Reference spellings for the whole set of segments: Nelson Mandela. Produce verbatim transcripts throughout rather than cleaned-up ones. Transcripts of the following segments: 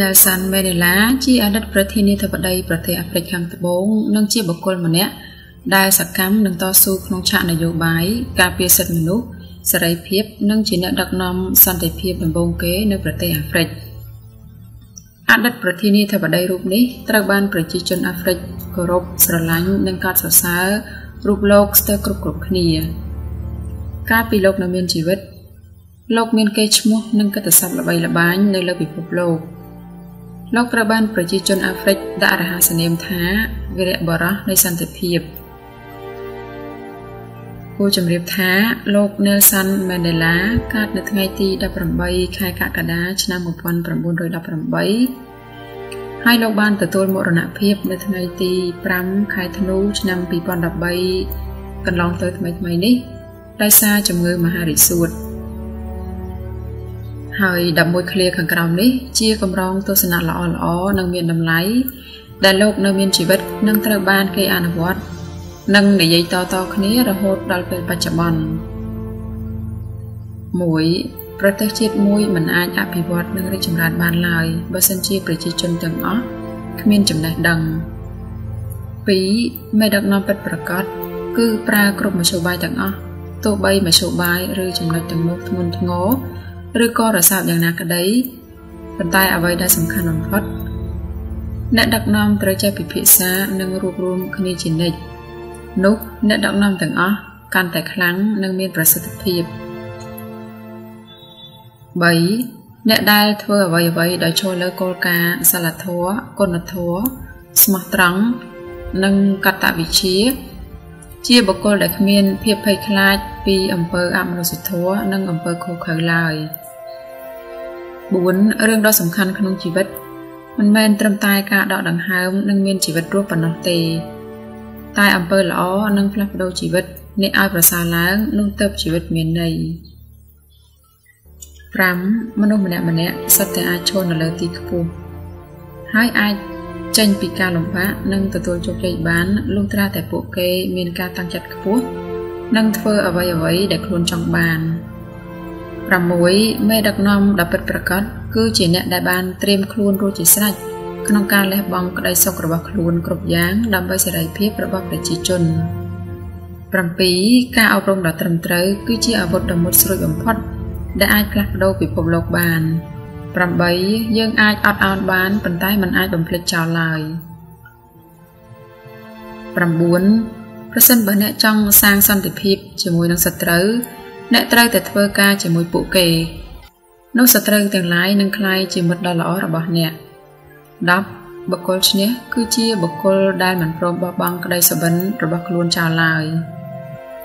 ดาสันเบเดล่าที่อาดัตประเทศนิทบดีประเทศอัฟริกาตะบงนั่งเชี่ยบุคคลมันเนี้ยได้สักคำหนึ่งต่อสู้ขนมชาในโยบายกาเปียสัตว์มนุษย์สลายเพียบนั่งจีเนดักนอมสันติเพียบในบงเกในประเทศอัฟริกอาดัตประเทศนิทบดีรูปนี้ตระบันประชาชนอัฟริกกรบสลายนั่งการศึกษารูปโลกสเตอร์กรุบกรุบขณีกาปีโลกนำเมียนชีวิตโลกเมียนเกชมัวนั่งกษัตริย์ละใบละบ้านในระบบภพโลกโลกระบาดประชาชนแอฟริกได้อาหารเสนมท้าเวรบรในสันติเพียบผู้จำเรียบท้าโลกเนลสันแมนเดลาการในทั้งไอตีดับรำใบคายกะกระดาชนะหมดวันประมูลโดยดับรำใบให้โลกบ้านตัวตัวมรณะเพียบในทั้งไอตีปรำคายธนูชนะปีปอนดับใบกันลองตัวทำไมทำไมนี่ได้ซาจำเงยมหาฤทธิ์สุดหายดับมวยเคลียร์ขังกราวนี้เชี่ยกำรองตัวสนาละอ่อนอ๋อนังเมียนดำไหลแต่โลกนังเมียนชีวิตนังตระบานเกยอานวัตนังในใยต่อต่อคณีระหดดัลเป็นปัจจุบันมวยประเทศชีตมวยมันอาจอภิวัตนังริชมราชบานลายบสันชีประชิจนจังอ๋อขมิ้นจำแนกดังปีไม่ดักนอนเป็นประกาศคือปลากรุบมาโชว์ใบจังอ๋อตัวใบมาโชว์ใบหรือจำแนกจังโนทมุนทงอหรือก็ระสาบอย่างนักกระไดปัญไตเอาไว้ได้สำคัญนพอดเนดักนอมตระเจปิพิษะนังรวบรวมคณีจินเนกนุกเนดักนอมถึงอ๋อการแต่ครั้งนังมีประสิทธิภาพใบเนได้เท่าไว้ไว้ได้โชว์เลโกลกาสลัดทัวกนทัวสมัตรังนังกัตตาวิชีเชี่ยบุคคลได้ขมิ้นเพียบไพคลาดปีอำเภออามนุสุทัวนังอำเภอโคเคลายบุญเรื่องดอกสำคัญขนมชีวิตมันแมนตรมตายกะดอกดังหานังเมียนชีวิตรูปปนเตตายอำเภอละอ้อนังพลับโดชีวิตในอายประสาล้างนุ่งเติบชีวิตเมียนในพรำมนุษย์มเนมเนสัตย์แต่อาชนนเลติกปูให้อายเจนปีกาหลงพระนังตัวตัวจกใจบ้านลุงตราแต่ปุกเกเมียนกาตั้งจัดกปูนังเทอเอาไว้เอาไว้ได้ครูนจังบานประมวยไม่ดักนอมดับเปิดประกาศคือจีเนได้บานเตรียมครูนรูจิสระขนมการและบองก็ได้สกระบอกครูนกรบยางดำใบเสดายเพียบระบอกได้จีจนประปีกาเอาปรงดับตรมเตยคือจีอาบดดำมุดสรุยอมพอดได้อาจกลับโดปิปมโลกบานประใบยังอาจอัดอัดบานปันใต้มันอาจดมเพลิดชาวลายประบุญพระสันบะเนจังสร้างสันติภาพจมวยนังสตร์เนตรัยแต่เทวกาจมวยปุเกนกสตร์แต่งไล่นังคลายจมดดาล้อระบะเนตดับบุคคลชนิดคือเชี่ยบุคคลได้เหมือนพรบบังกระไดสบันระบะล้วนชาวลาย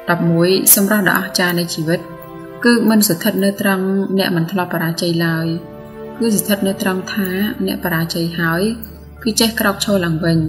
ดับมวยสำราญดาอาจารย์ในชีวิตคือมันสุดทัดเนตรังเนตมันทลาปราชัยลายคือสุดทัดเนตรังท้าเนตปราชัยหายคือเจ๊กรอกโชว์หลังเวง